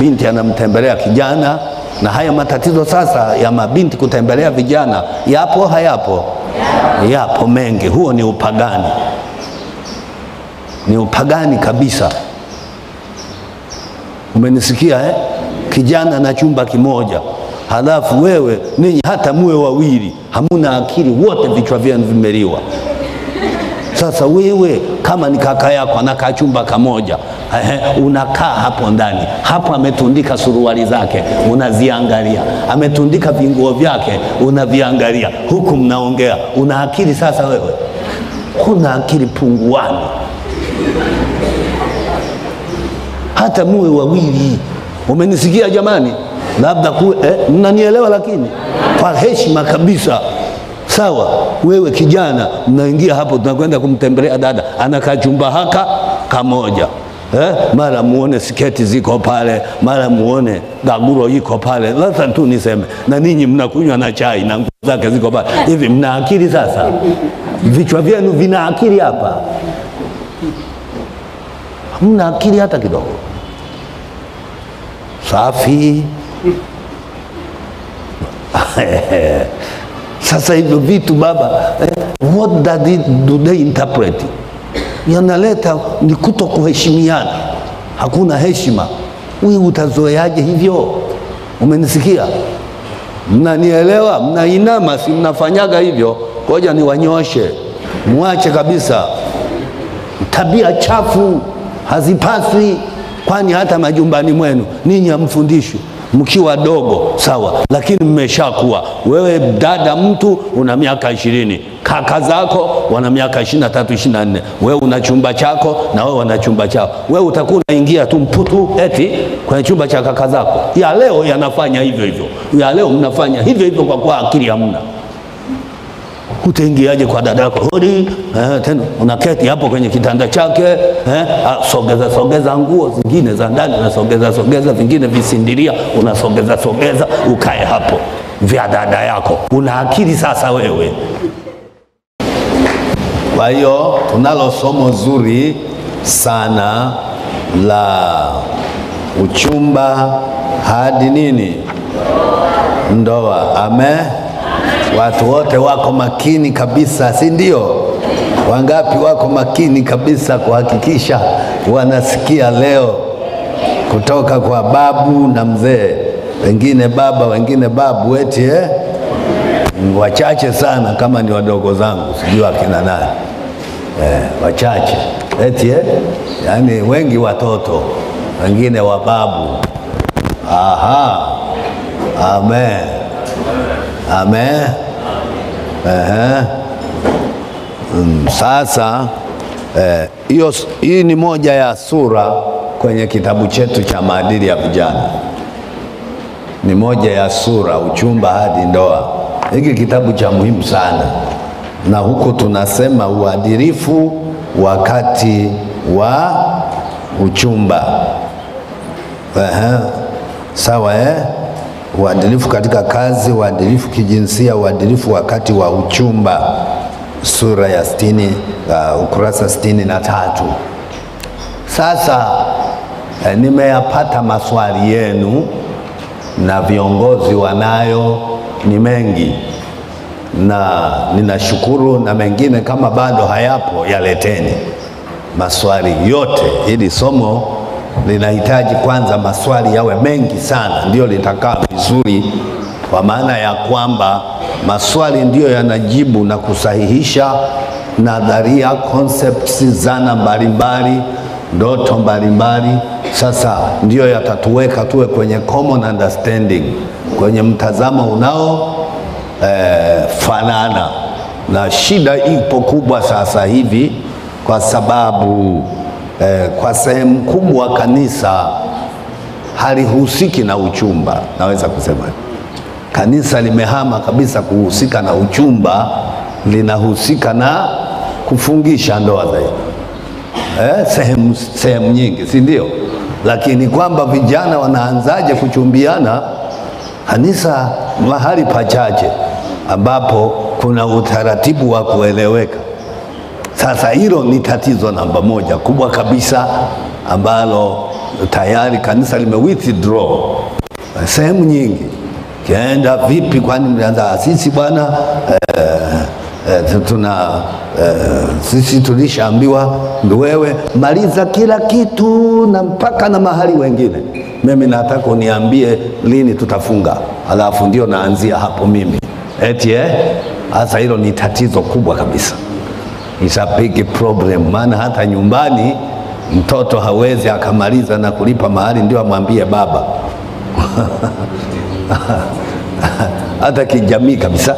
binti anamtembelea kijana. Na haya matatizo sasa ya mabinti kutembelea vijana yapo, hayapo? Yapo mengi. Huo ni upagani, ni upagani kabisa. Umenisikia eh? Kijana na chumba kimoja, halafu wewe ninyi hata muwe wawili, hamuna akili, wote vichwa vyenu vimeliwa. Sasa wewe kama ni kaka yako anakaa chumba kamoja, unakaa hapo ndani, hapo ametundika suruali zake unaziangalia, ametundika vinguo vyake unaviangalia, huku mnaongea. Una akili sasa wewe? Kuna akili punguani. Hata muwe wawili. Umenisikia jamani? Labda mnanielewa lakini kwa heshima kabisa. Sawa, wewe kijana mnaingia hapo, tunakwenda kumtembelea dada, anakaa chumba haka kamoja. Mara muone sketi ziko pale, mara muone gaguro yiko pale. Lazima tu niseme, na ninyi mnakunywa na chai na nguo zake ziko pale. Hivi mna akili sasa? Vichwa vyenu vina akili hapa? Mna akili hata kidogo? Safi. Sasa hivyo vitu baba, what do they interpret? Yanaleta ni kuto kuheshimiana. Hakuna heshima. Wewe utazoeaje hivyo? Umenisikia? Mnanielewa? Mnainama, si mnafanyaga hivyo? Ngoja niwanyoshe. Muache kabisa. Tabia chafu hazipaswi, kwani hata majumbani mwenu ninyi hamfundishwi mkiwa dogo, sawa, lakini mmeshakuwa. Wewe dada mtu una miaka 20, kaka zako wana miaka 23, 24. Wewe una chumba chako na wewe wana chumba chao. Wewe utakuwa unaingia tu mputu eti kwenye chumba cha kaka zako. Ya leo yanafanya hivyo hivyo. Ya leo mnafanya hivyo hivyo kwa akili hamna. Utaingiaje kwa dada yako? Hodi, tena unaketi hapo kwenye kitanda chake, sogeza sogeza nguo zingine za ndani, unasogeza sogeza vingine visindiria, unasogeza sogeza, ukae hapo vya dada yako. Una akili sasa wewe? Kwa hiyo tunalo somo zuri sana la uchumba hadi nini? Ndoa. Amen. Watu wote wako makini kabisa, si ndio? Wangapi wako makini kabisa kuhakikisha wanasikia leo kutoka kwa babu na mzee? Wengine baba, wengine babu, eti wachache sana. Kama ni wadogo zangu sijui akina nani, wachache eti yani wengi watoto, wengine wa babu. Aha, amen, amen. Sasa hii ni moja ya sura kwenye kitabu chetu cha maadili ya vijana. Ni moja ya sura, uchumba hadi ndoa. Hiki kitabu cha muhimu sana, na huku tunasema uadilifu wakati wa uchumba. Sawa uadilifu katika kazi, uadilifu kijinsia, uadilifu wakati wa uchumba. Sura ya 60, ukurasa 63. Sasa nimeyapata maswali yenu, na viongozi wanayo ni mengi, na ninashukuru. Na mengine kama bado hayapo, yaleteni maswali yote. Hili somo linahitaji kwanza maswali yawe mengi sana, ndio litakaa vizuri, kwa maana ya kwamba maswali ndio yanajibu na kusahihisha nadharia, concepts, zana mbalimbali, ndoto mbalimbali. Sasa ndio yatatuweka tuwe kwenye common understanding, kwenye mtazamo unao fanana. Na shida ipo kubwa sasa hivi kwa sababu kwa sehemu kubwa kanisa halihusiki na uchumba. Naweza kusema kanisa limehama kabisa kuhusika na uchumba, linahusika na kufungisha ndoa zaidi. Sehemu nyingi, si ndio? Lakini kwamba vijana wanaanzaje kuchumbiana, kanisa mahali pachache ambapo kuna utaratibu wa kueleweka. Sasa hilo ni tatizo namba moja kubwa kabisa ambalo tayari kanisa limewithdraw sehemu nyingi. Kienda vipi? Kwani mlianza sisi bwana sisi tulishaambiwa ndio wewe maliza kila kitu na mpaka na mahali wengine. Mimi nataka uniambie lini tutafunga, alafu ndio naanzia hapo mimi. Eti hasa hilo ni tatizo kubwa kabisa. It's a big problem, maana hata nyumbani mtoto hawezi akamaliza na kulipa mahali ndio amwambie baba. Hata kijamii kabisa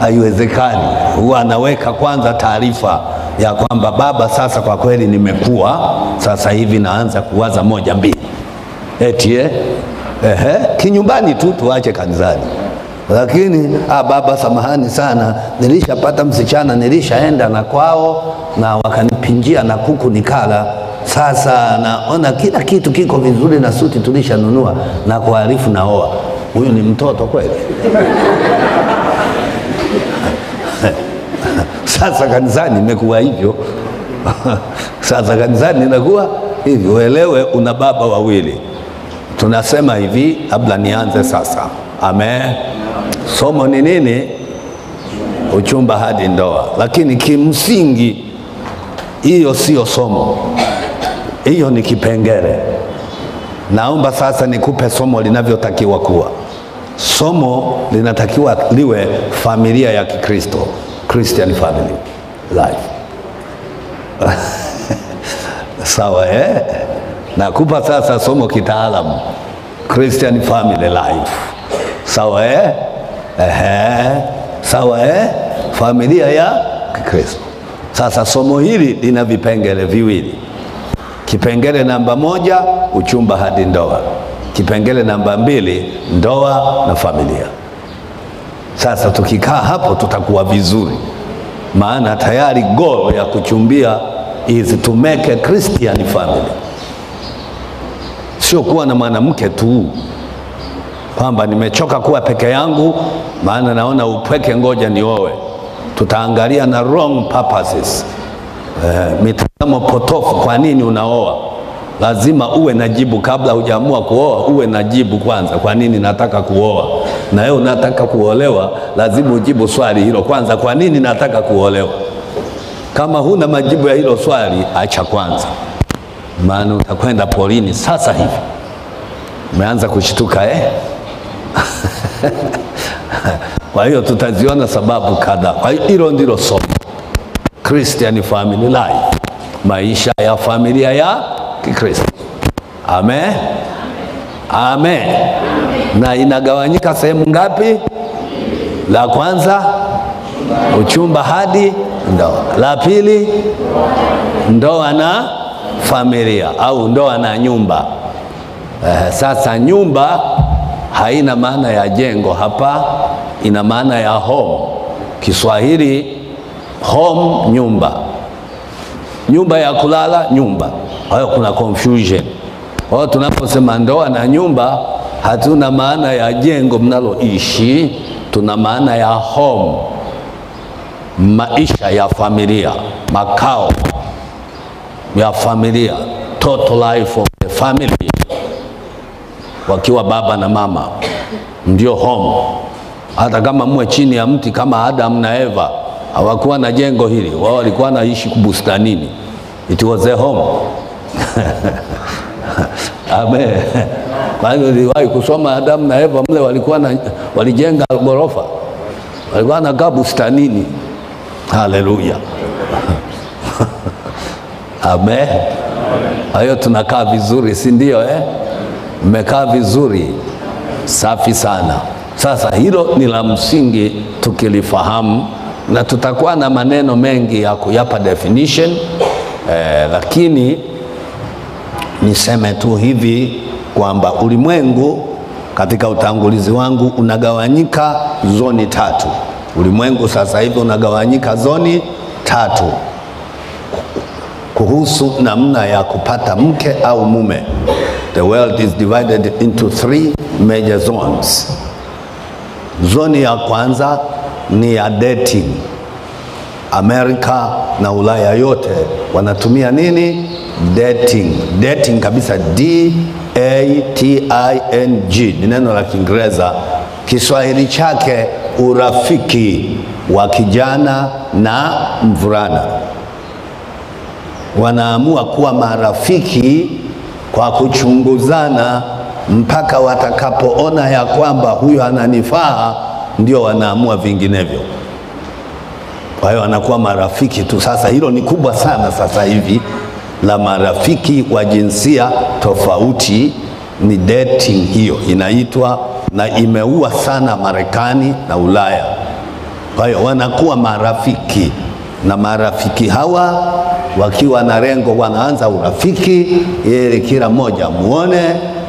haiwezekani. Huwa anaweka kwanza taarifa ya kwamba baba, sasa kwa kweli nimekuwa, sasa hivi naanza kuwaza moja mbili. Eti kinyumbani tu, tuache kanisani. Lakini baba samahani sana, nilishapata msichana, nilishaenda na kwao na wakanipinjia na kuku nikala. Sasa naona kila kitu kiko vizuri na suti tulishanunua na kuarifu naoa. Huyu ni mtoto kweli? Sasa kanisani imekuwa hivyo. Sasa kanisani inakuwa hivyo. Uelewe una baba wawili. Tunasema hivi, kabla nianze sasa. Amen. Somo ni nini? Uchumba hadi ndoa. Lakini kimsingi hiyo sio somo. Hiyo ni kipengele. Naomba sasa nikupe somo linavyotakiwa kuwa. Somo linatakiwa liwe familia ya Kikristo, Christian family life. Sawa Nakupa sasa somo kitaalamu, Christian family life. Sawa Sawa familia ya Kikristo. Sasa somo hili lina vipengele viwili. Kipengele namba moja, uchumba hadi ndoa. Kipengele namba mbili, ndoa na familia. Sasa tukikaa hapo tutakuwa vizuri. Maana tayari goal ya kuchumbia is to make a Christian family. Sio kuwa na mwanamke tu, kwamba nimechoka kuwa peke yangu, maana naona upweke, ngoja niowe. Tutaangalia na wrong purposes. Mitazamo potofu, kwa nini unaoa. Lazima uwe na jibu kabla hujaamua kuoa, uwe na jibu kwanza. Kwa nini nataka kuoa? Na wewe unataka kuolewa, lazima ujibu swali hilo kwanza, kwa nini nataka kuolewa? Kama huna majibu ya hilo swali, acha kwanza. Maana utakwenda polini sasa hivi. Umeanza kushtuka Kwa hiyo tutaziona sababu kadhaa. Kwa hiyo hilo ndilo somo, Christian family life, maisha ya familia ya Kikristo. Amen. Amen. Na inagawanyika sehemu ngapi? La kwanza uchumba hadi ndoa. La pili ndoa na familia au ndoa na nyumba. Sasa nyumba haina maana ya jengo hapa, ina maana ya home. Kiswahili home, nyumba. Nyumba ya kulala, nyumba. Hayo kuna confusion. Wao tunaposema ndoa na nyumba, hatuna maana ya jengo mnaloishi, tuna maana ya home. Maisha ya familia, makao ya familia, total life of the family. Wakiwa baba na mama ndio home. Hata kama mwe chini ya mti kama Adam na Eva, hawakuwa na jengo hili, wao walikuwa naishi kubustanini. It was a home. Amen. Kwa hiyo niliwahi kusoma Adam na Eva mle walikuwa walijenga ghorofa. Walikuwa na kabustanini. Haleluya. Amen. Hayo tunakaa vizuri, si ndio Mmekaa vizuri. Safi sana. Sasa hilo ni la msingi, tukilifahamu na tutakuwa na maneno mengi ya kuyapa definition. Lakini niseme tu hivi kwamba ulimwengu, katika utangulizi wangu, unagawanyika zoni tatu. Ulimwengu sasa hivi unagawanyika zoni tatu kuhusu namna ya kupata mke au mume. The world is divided into three major zones. Zoni ya kwanza ni ya dating Amerika na Ulaya yote wanatumia nini? Dating. Dating kabisa, D-A-T-I-N-G ni neno la Kiingereza. Kiswahili chake urafiki wa kijana na mvulana. Wanaamua kuwa marafiki kwa kuchunguzana mpaka watakapoona ya kwamba huyo ananifaa, ndio wanaamua vinginevyo. Kwa hiyo anakuwa marafiki tu. Sasa hilo ni kubwa sana sasa hivi la marafiki wa jinsia tofauti, ni dating hiyo inaitwa, na imeua sana Marekani na Ulaya. Kwa hiyo wanakuwa marafiki, na marafiki hawa wakiwa na rengo wanaanza urafiki ili kila moja muone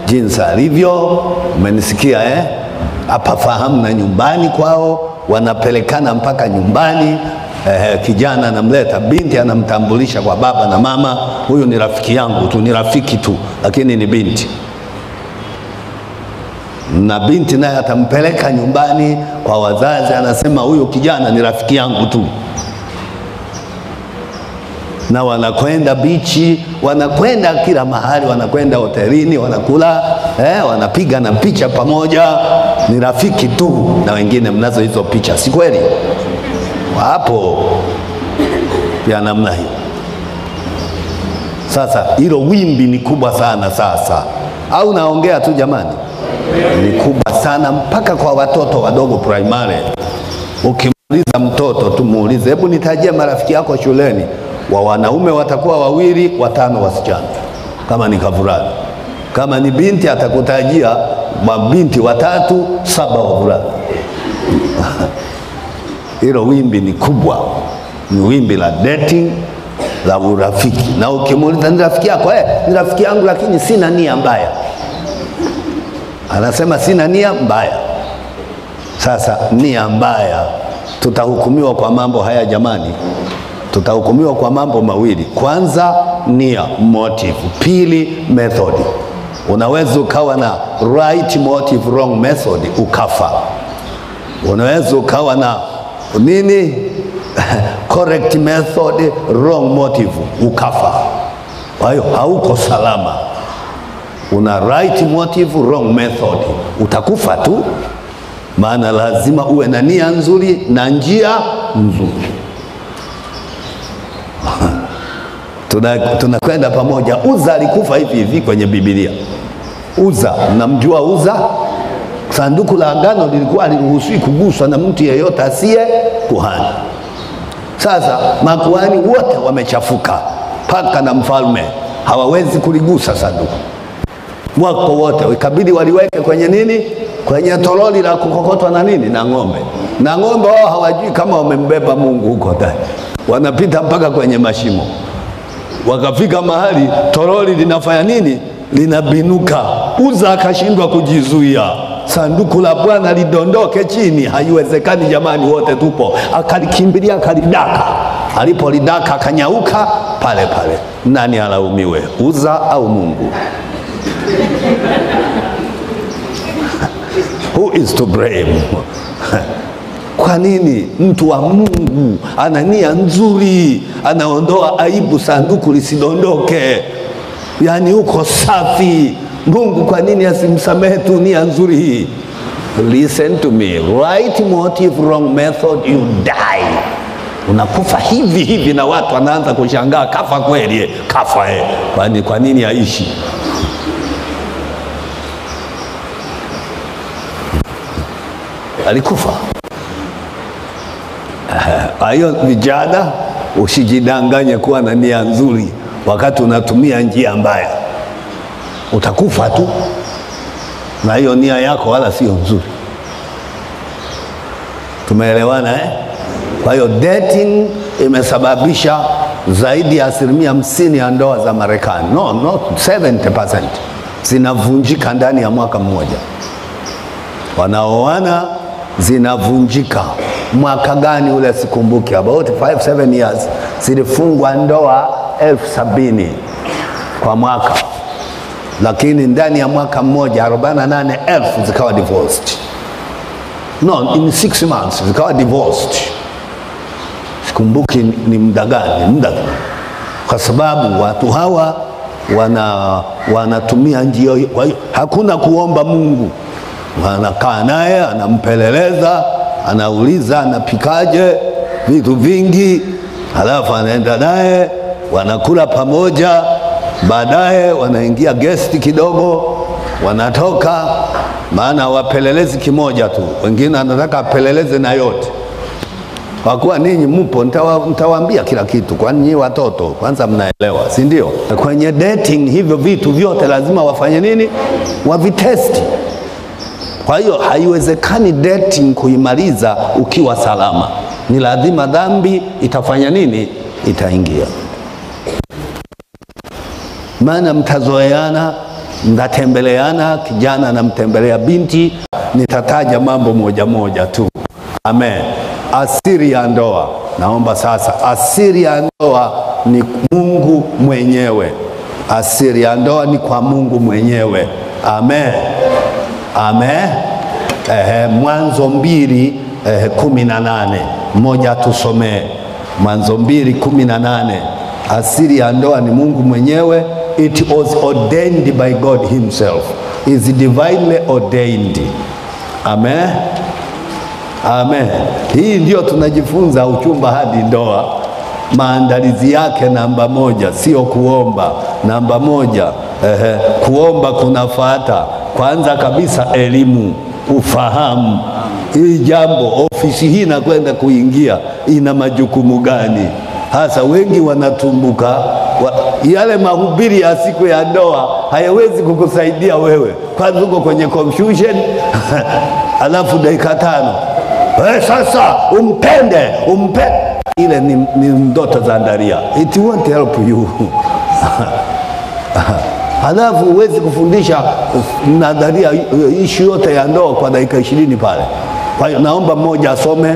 jinsi alivyo. Umenisikia eh? Apafahamu na nyumbani kwao, wanapelekana mpaka nyumbani. Kijana anamleta binti, anamtambulisha kwa baba na mama, huyu ni rafiki yangu tu, ni rafiki tu, lakini ni binti. Na binti naye atampeleka nyumbani kwa wazazi, anasema huyu kijana ni rafiki yangu tu. Na wanakwenda bichi, wanakwenda kila mahali, wanakwenda hotelini, wanakula, wanapiga na picha pamoja, ni rafiki tu. Na wengine mnazo hizo picha, si kweli? Hapo ya namna hiyo. Sasa hilo wimbi ni kubwa sana sasa. Au naongea tu jamani? Ni kubwa sana mpaka kwa watoto wadogo primary. Ukimuuliza mtoto tu, muulize, hebu nitajie marafiki yako shuleni wa wanaume, watakuwa wawili, watano wasichana, kama ni kavulana. Kama ni binti atakutajia mabinti watatu, 7 wavulana. Hilo wimbi ni kubwa, ni wimbi la dating, la urafiki. Na ukimuuliza ni rafiki yako, ni rafiki yangu lakini sina nia mbaya. Anasema sina nia mbaya. Sasa nia mbaya, tutahukumiwa kwa mambo haya jamani. Tutahukumiwa kwa mambo mawili. Kwanza nia, motive. Pili, method. Unaweza ukawa na right motive, wrong method, ukafa. Unaweza ukawa na correct method, wrong motive, ukafa. Kwa hiyo hauko salama. Una right motive, wrong method, utakufa tu. Maana lazima uwe na nia nzuri na njia nzuri. Tunakwenda pamoja. Uza alikufa hivi hivi kwenye Biblia. Uza, namjua Uza? Sanduku la agano lilikuwa liruhusiwi kuguswa na mtu yeyote asiye kuhani. Sasa makuhani wote wamechafuka, paka na mfalme hawawezi kuligusa sanduku. Wako wote ikabidi waliweke kwenye nini? Kwenye toroli la kukokotwa na nini? Na ng'ombe. Na ng'ombe wao hawajui kama wamembeba Mungu huko ndani. Wanapita mpaka kwenye mashimo. Wakafika mahali toroli linafanya nini? Linabinuka. Uza akashindwa kujizuia, sanduku la Bwana lidondoke chini. Haiwezekani jamani, wote tupo. Akalikimbilia, akalidaka. Alipolidaka akanyauka pale pale. Nani alaumiwe, Uza au Mungu? Who is to blame? Kwa nini mtu wa Mungu ana nia nzuri anaondoa aibu sanduku lisidondoke? Yani uko safi. Mungu kwa nini asimsamehe tu nia nzuri hii? Listen to me. Right motive, wrong method, you die. Unakufa hivi hivi, na watu wanaanza kushangaa, kafa kweli, kafa kwa nini haishi? Alikufa. Ayo vijana, usijidanganye kuwa na nia nzuri wakati unatumia njia mbaya. Utakufa tu. Na hiyo nia yako wala sio nzuri. Tumeelewana eh? Kwa hiyo dating imesababisha zaidi ya 50% ya ndoa za Marekani. No, not 70%. Zinavunjika ndani ya mwaka mmoja. Wanaoana zinavunjika. Mwaka gani ule sikumbuki, about 5-7 years zilifungwa ndoa 70,000 kwa mwaka, lakini ndani ya mwaka mmoja 48,000 zikawa divorced. No, in 6 months zikawa divorced. Kumbuki ni muda gani, muda, kwa sababu watu hawa wanatumia njia hiyo. Hakuna kuomba Mungu, anakaa naye, anampeleleza, anauliza anapikaje, vitu vingi, halafu anaenda naye, wanakula pamoja, baadaye wanaingia guest kidogo, wanatoka. Maana wapelelezi kimoja tu, wengine anataka apeleleze na yote. Kwa kuwa ninyi mupo, nitawaambia kila kitu, kwani nyinyi watoto kwanza mnaelewa, si ndio? Kwenye dating hivyo vitu vyote lazima wafanye nini? Wavitesti. Kwa hiyo haiwezekani dating kuimaliza ukiwa salama. Ni lazima dhambi itafanya nini? Itaingia. Maana mtazoeana, mtatembeleana, kijana anamtembelea binti. Nitataja mambo moja moja tu. Amen. Asiri ya ndoa. Naomba sasa, asiri ya ndoa ni Mungu mwenyewe. Asiri ya ndoa ni kwa Mungu mwenyewe. Amen. Amen. Mwanzo 2:18. Moja tusomee. Mwanzo 2:18. Asiri ya ndoa ni Mungu mwenyewe. It was ordained by God himself. Is divinely ordained. Amen. Amen. Hii ndio tunajifunza uchumba hadi ndoa. Maandalizi yake namba 1, sio kuomba. Namba 1, kuomba kunafuata. Kwanza kabisa elimu, ufahamu. Hii jambo, ofisi hii na kwenda kuingia, ina majukumu gani? Hasa wengi wanatumbuka. Yale mahubiri ya siku ya ndoa hayawezi kukusaidia wewe. Kwanza uko kwenye confusion, alafu dakika 5. Sasa umpende, ile ni ndoto za ndaria. It won't help you. Halafu uwezi kufundisha nadharia ishu yote ya ndoa kwa dakika 20 pale. Kwa hiyo naomba mmoja asome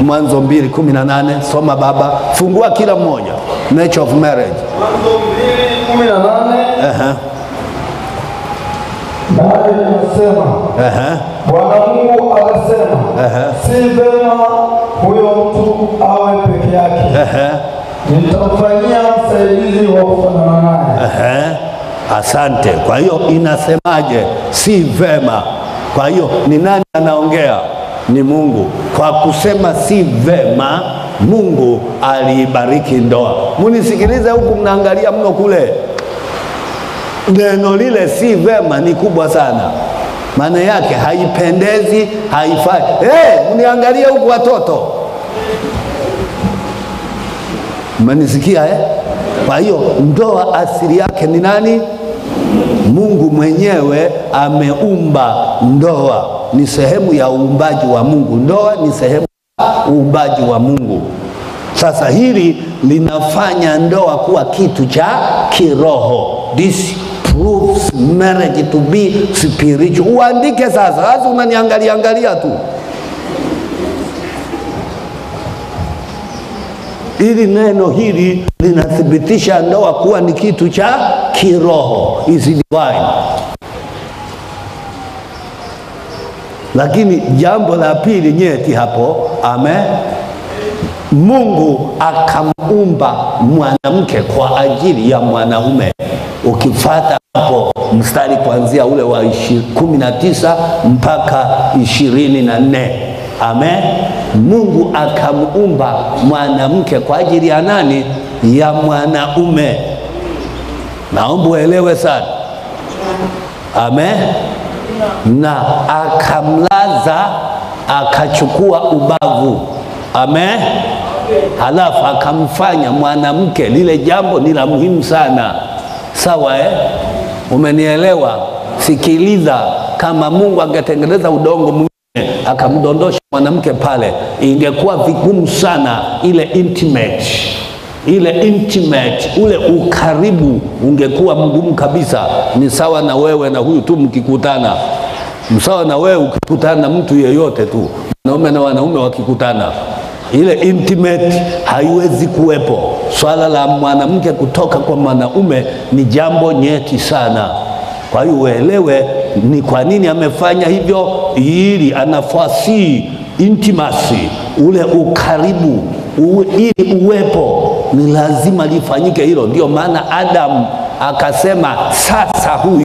Mwanzo 2:18. Soma baba, fungua kila mmoja. Nature of marriage, Mwanzo 2:18. Bwana Mungu alisema, si vema huyo mtu awe peke yake. Nitamfanyia msaidizi wa kufanana naye. Asante. Kwa hiyo inasemaje? Si vema. Kwa hiyo ni nani anaongea? Ni Mungu. Kwa kusema si vema, Mungu alibariki ndoa. Munisikilize huku mnaangalia mno kule. Neno lile si vema ni kubwa sana. Maana yake haipendezi, haifai. Mniangalia huku watoto. Mmenisikia eh? Kwa hiyo ndoa asili yake ni nani? Mungu mwenyewe ameumba ndoa. Ni sehemu ya uumbaji wa Mungu. Ndoa ni sehemu ya uumbaji wa Mungu. Sasa hili linafanya ndoa kuwa kitu cha kiroho. This proves marriage to be spiritual. Uandike sasa, hasa unaniangalia tu. Ili neno hili linathibitisha ndoa kuwa ni kitu cha kiroho. Is divine. Lakini jambo la pili nyeti hapo. Amen. Mungu akamuumba mwanamke kwa ajili ya mwanaume. Ukifuata hapo mstari kuanzia ule wa 19 mpaka 24. Amen. Mungu akamuumba mwanamke kwa ajili ya nani? Ya mwanaume. Naomba uelewe sana. Amen. Na akamlaza, akachukua ubavu. Amen. Halafu akamfanya mwanamke. Lile jambo ni la muhimu sana. Sawa eh? Umenielewa? Sikiliza, kama Mungu angetengeneza udongo mwingine akamdondosha mwanamke pale, ingekuwa vigumu sana. Ile intimate, ule ukaribu ungekuwa mgumu kabisa. Ni sawa na wewe na huyu tu mkikutana. Msawa na wewe ukikutana na mtu yeyote tu. Wanaume na wanaume wakikutana, ile intimate haiwezi kuwepo. Swala la mwanamke kutoka kwa mwanaume ni jambo nyeti sana. Kwa hiyo uelewe ni kwa nini amefanya hivyo, ili anafasi intimacy, ule ukaribu ili uwepo ni lazima lifanyike hilo. Ndio maana Adam akasema sasa huyu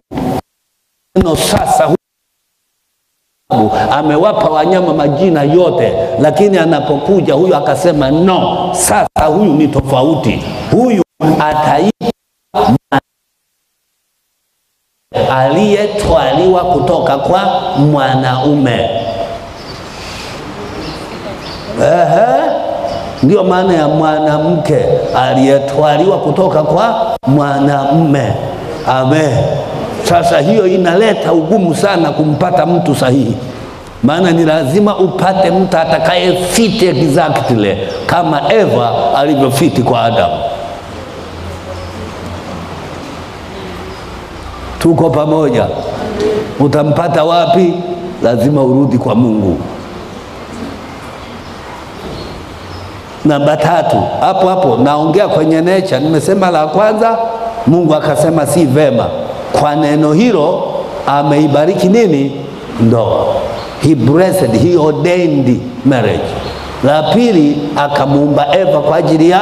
neno sasa huyu. Amewapa wanyama majina yote, lakini anapokuja huyu akasema no, sasa huyu ni tofauti. Huyu ataitwa aliyetwaliwa kutoka kwa mwanaume. Ndio maana ya mwanamke, aliyetwaliwa kutoka kwa mwanamume. Amen. Sasa hiyo inaleta ugumu sana kumpata mtu sahihi. Maana ni lazima upate mtu atakaye fit exactly kama Eva alivyofiti kwa Adam. Tuko pamoja? Utampata wapi? Lazima urudi kwa Mungu. Namba tatu, hapo hapo naongea kwenye nature. Nimesema la kwanza Mungu akasema si vema. Kwa neno hilo ameibariki nini? Ndoa. He blessed, he ordained marriage. La pili akamuumba Eva kwa ajili ya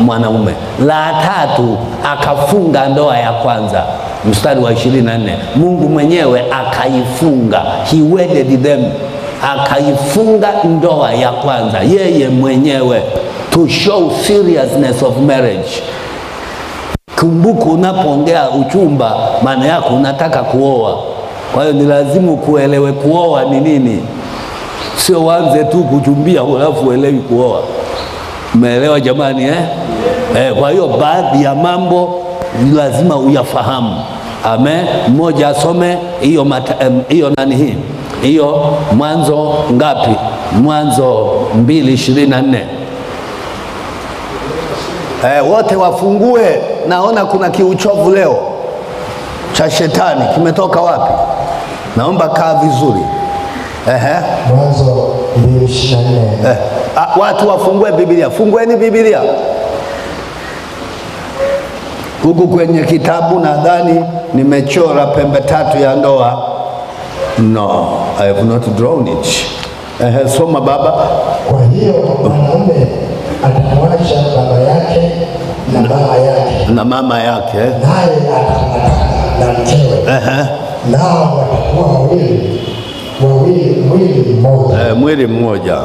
mwanaume. La tatu akafunga ndoa ya kwanza. Mstari wa 24. Mungu mwenyewe akaifunga. He wedded them. Akaifunga ndoa ya kwanza yeye mwenyewe, to show seriousness of marriage. Kumbuku unapoongea uchumba maana yako unataka kuoa. Kwa hiyo ni lazima kuelewe kuoa ni nini. Sio wanze tu kuchumbia halafu uelewi kuoa. Umeelewa jamani eh? Kwa hiyo baadhi ya mambo lazima uyafahamu. Amen. Mmoja asome hiyo hiyo Mwanzo ngapi? Mwanzo 2:24. Wote wafungue. Naona kuna kiuchovu leo cha shetani. Kimetoka wapi? Naomba kaa vizuri. Mwanzo 2:24. Watu wafungue Biblia. Fungueni Biblia. Huku kwenye kitabu nadhani nimechora pembe tatu ya ndoa. No, I have not drawn it. Soma baba. Kwa hiyo mwanaume atamwacha baba yake na mama yake naye ataambatana na mkewe. Nao watakuwa mwili mmoja. Mwili mmoja.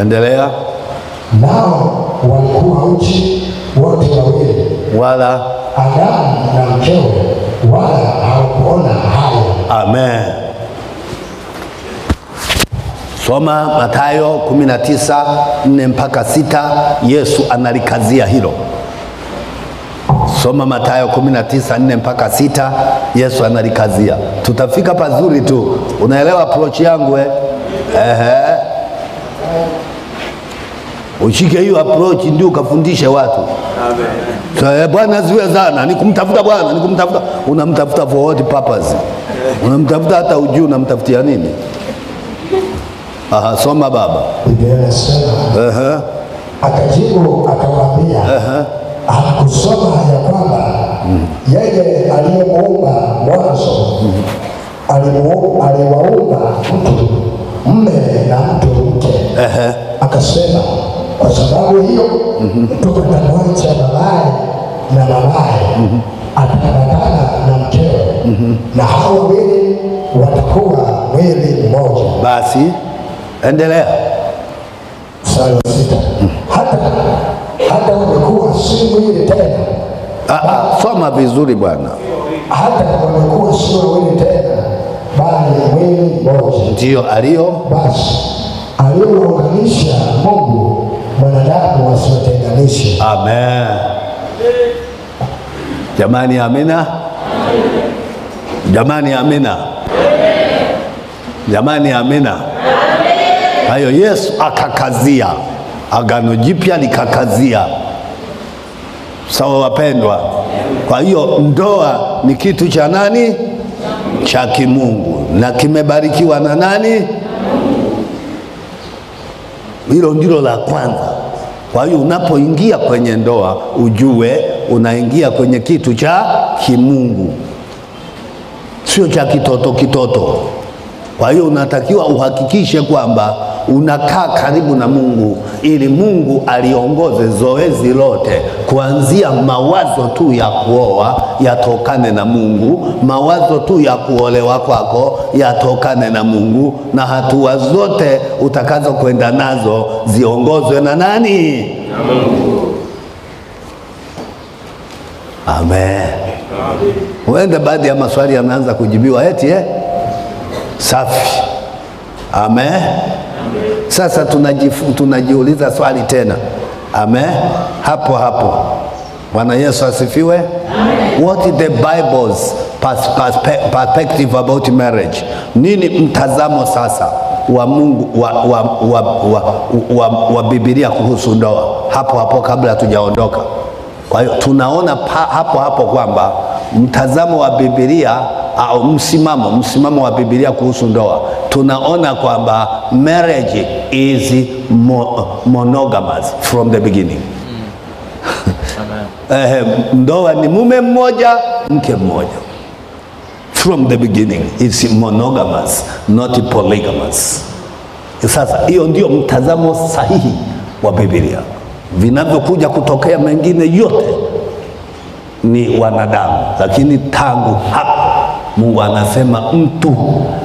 Endelea. Nao walikuwa uchi wote wawili, wala Adamu na mkewe wala hawakuona hayo. Amen. Soma Mathayo 19:4-6. Yesu analikazia hilo. Soma Mathayo 19:4-6. Yesu analikazia. Tutafika pazuri tu. Unaelewa approach yangu Ushike hiyo approach ndio ukafundishe watu. Amen. So, Bwana ziwe sana, nikumtafuta Bwana, nikumtafuta. Unamtafuta for what purpose? Unamtafuta hata ujui unamtafutia nini? Soma baba. Akajibu akamwambia, hakusoma ya kwamba yeye aliyemuumba mwanzo aliwaumba mtu mume na mtu mke. Akasema kwa sababu hiyo mtu atamwacha babaye na mamaye ataambatana na mkewe na hao wawili watakuwa mwili mmoja. Basi endelea. Hata wamekuwa si mwili tena. Soma vizuri bwana. Hata wamekuwa si mwili tena bali mwili mmoja. Ndio alio basi aliounganisha Mungu mwanadamu asiwatenganishe. Amen. Jamani amina. Jamani amina. Jamani amina. Hayo Yesu akakazia. Agano Jipya likakazia. Sawa wapendwa. Kwa hiyo ndoa ni kitu cha nani? Cha kimungu. Na kimebarikiwa na nani? Hilo ndilo la kwanza. Kwa hiyo unapoingia kwenye ndoa ujue unaingia kwenye kitu cha kimungu. Sio cha kitoto. Kwa hiyo unatakiwa uhakikishe kwamba unakaa karibu na Mungu ili Mungu aliongoze zoezi lote, kuanzia mawazo tu ya kuoa yatokane na Mungu, mawazo tu ya kuolewa kwako yatokane na Mungu, na hatua zote utakazo kwenda nazo ziongozwe na nani? Na Mungu. Amen. Wende baadhi ya maswali yanaanza kujibiwa eti safi. Amen. Amen. Sasa tunajiuliza swali tena. Amen. Hapo hapo. Bwana Yesu asifiwe. Amen. What is the Bible's perspective about marriage? Nini mtazamo sasa wa Mungu wa Biblia kuhusu ndoa? Hapo hapo kabla tujaondoka. Kwa hiyo tunaona hapo hapo kwamba mtazamo wa Biblia au msimamo wa Biblia kuhusu ndoa, tunaona kwamba marriage is monogamous from the beginning. Ndoa ni mume mmoja, mke mmoja. From the beginning it's monogamous, not polygamous. Sasa hiyo ndio mtazamo sahihi wa Biblia. Vinavyokuja kutokea mengine yote ni wanadamu, lakini tangu hapo Mungu anasema mtu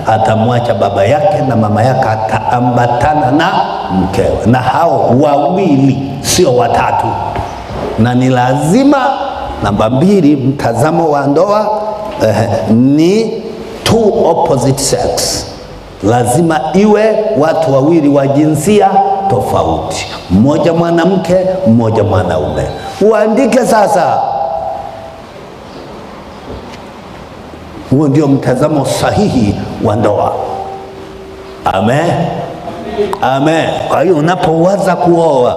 atamwacha baba yake na mama yake, ataambatana na mkewe, na hao wawili sio watatu. Na ni lazima, namba mbili, mtazamo wa ndoa ni two opposite sex. Lazima iwe watu wawili wa jinsia tofauti, mmoja mwanamke, mmoja mwanaume. Uandike sasa, huo ndio mtazamo sahihi wa ndoa. Amen. Amen. Kwa hiyo unapowaza kuoa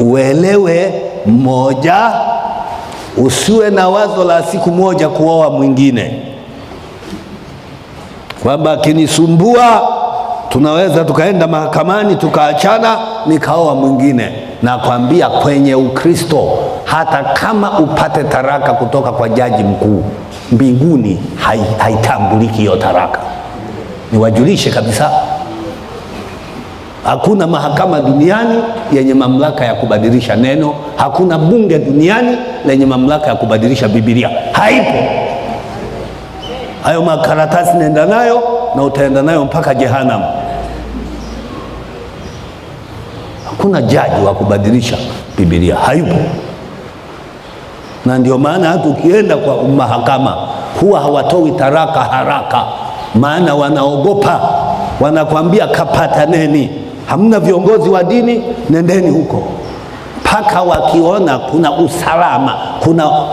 uelewe mmoja, usiwe na wazo la siku moja kuoa mwingine, kwamba akinisumbua tunaweza tukaenda mahakamani tukaachana nikaoa mwingine. Na kwambia kwenye Ukristo, hata kama upate taraka kutoka kwa jaji mkuu mbinguni, haitambuliki hiyo taraka. Niwajulishe kabisa, hakuna mahakama duniani yenye mamlaka ya kubadilisha neno, hakuna bunge duniani lenye mamlaka ya kubadilisha Biblia. Haipo. Hayo makaratasi nenda nayo na utaenda nayo mpaka jehanamu. Hakuna jaji wa kubadilisha Biblia, hayupo. Na ndio maana hata ukienda kwa mahakama huwa hawatoi taraka haraka, maana wanaogopa. Wanakwambia kapataneni, hamna viongozi wa dini, nendeni huko, mpaka wakiona kuna usalama,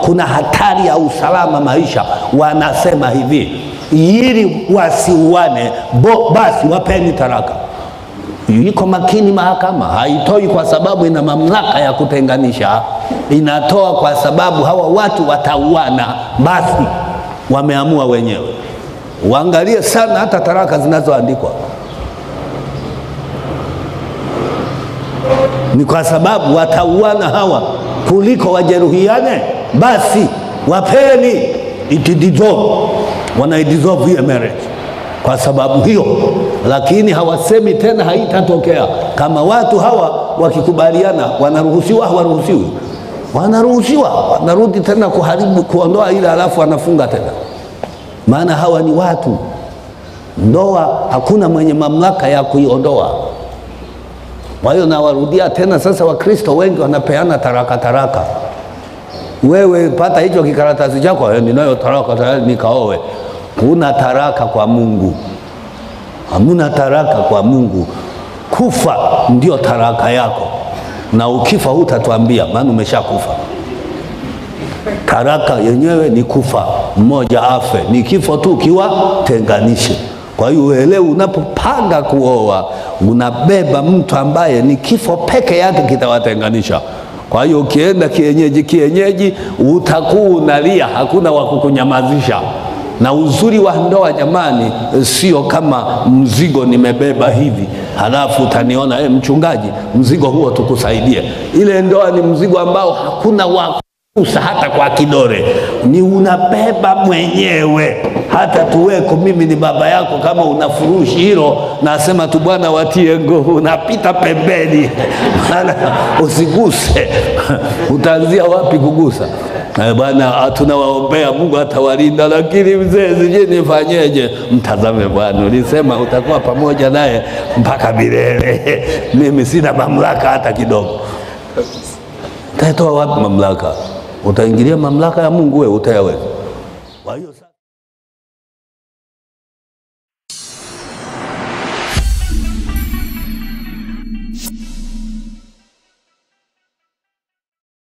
kuna hatari ya usalama maisha, wanasema hivi, ili wasiuane basi wapeni taraka. Yuko makini mahakama, haitoi kwa sababu ina mamlaka ya kutenganisha, inatoa kwa sababu hawa watu watauana, basi wameamua wenyewe. Waangalie sana hata taraka zinazoandikwa, ni kwa sababu watauana hawa, kuliko wajeruhiane, basi wapeni, wanaidisolve hiyo marriage kwa sababu hiyo. Lakini hawasemi tena haitatokea. Kama watu hawa wakikubaliana, wanaruhusiwa hawaruhusiwi, wanaruhusiwa wanarudi tena kuharibu, kuondoa ile, alafu wanafunga tena. Maana hawa ni watu. Ndoa hakuna mwenye mamlaka ya kuiondoa. Kwa hiyo nawarudia tena sasa, Wakristo wengi wanapeana taraka. Wewe pata hicho kikaratasi chako, ninayo taraka tayari nikaoe. Kuna taraka kwa Mungu. Hamuna taraka kwa Mungu. Kufa ndio taraka yako. Na ukifa hutatuambia, maana umeshakufa. Taraka yenyewe ni kufa, mmoja afe. Ni kifo tu kiwatenganishe. Kwa hiyo uelewe, unapopanga kuoa unabeba mtu ambaye ni kifo peke yake kitawatenganisha. Kwa hiyo ukienda kienyeji utakuwa unalia, hakuna wa kukunyamazisha. Na uzuri wa ndoa jamani, sio kama mzigo nimebeba hivi halafu utaniona mchungaji, mzigo huo tukusaidie. Ile ndoa ni mzigo ambao hakuna wakusa hata kwa kidole, ni unabeba mwenyewe. hata tuweko mimi ni baba yako. Kama unafurushi hilo, nasema tu Bwana watie nguvu, napita pembeni maana usiguse. Utaanzia wapi kugusa? Bwana tunawaombea Mungu atawalinda, lakini mzee sije nifanyeje? Mtazame Bwana, ulisema utakuwa pamoja naye mpaka milele. Mimi sina mamlaka hata kidogo. Utatoa wapi mamlaka? Utaingilia mamlaka ya Mungu wewe utayaweka?